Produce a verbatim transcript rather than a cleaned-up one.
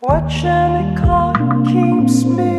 Watching the clock keeps me